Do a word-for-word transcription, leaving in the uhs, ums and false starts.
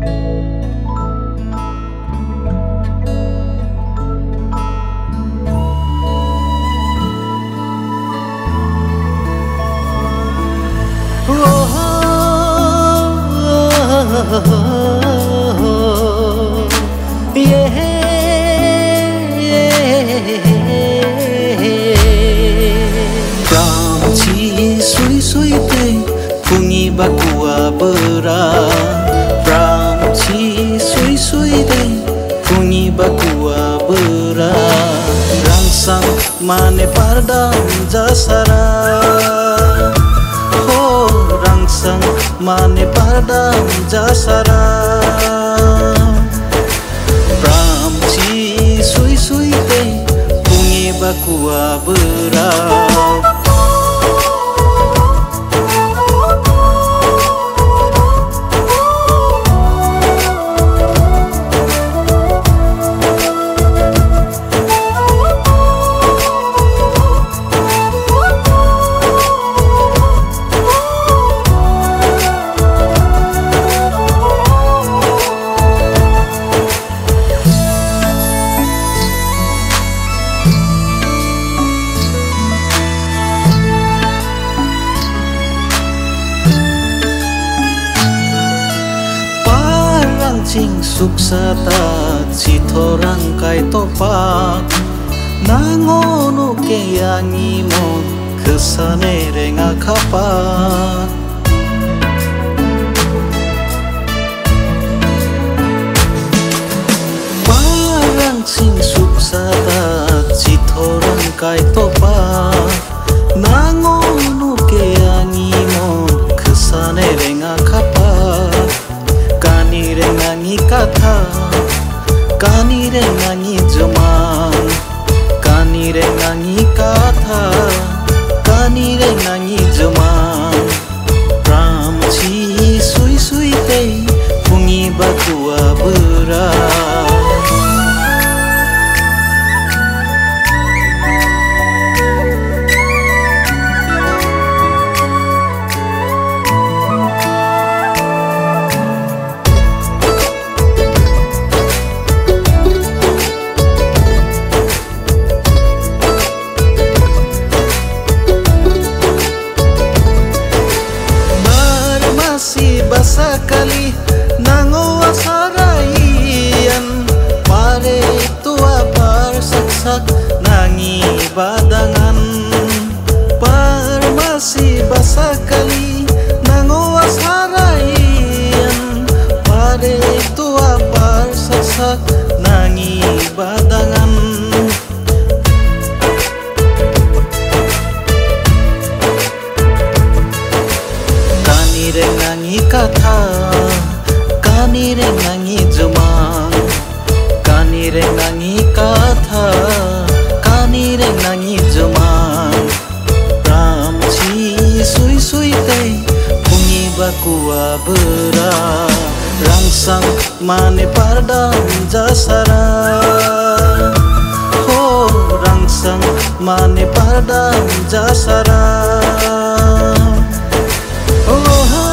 Pramchi Sui Sui te pungi bakua bera. Pramchi Sui Sui te pungi bakua bera. Rangsang mane parda jasara. Oh, rangsang mane parda jasara. Pramchi Sui Sui te pungi bakua bera. Sing suksata citorang kai topak nangono ke angimot kesane renga kapak parang sing suksata citorang kai topak nangono ke angimot kesane renga kapak kani renga कथा कानी रे नानी जमान कानी रे नानी कथा कानी रे नानी जमान प्रामची सुई सुई ते पुंगी बकुआ बरा Sakali nango asarayan pare tua par saksak nangi badangan par masih basakali nango asarayan pare tua par saksak nangi badangan कथा कानी रे नानी जुमान कानी रे नानी कथा कानी रे नानी जुमान प्रामची सुई सुई ते पुंगी बकुआ बरा रंगसंग माने पर्दा जसरा हो रंगसंग माने पर्दा जसरा ओ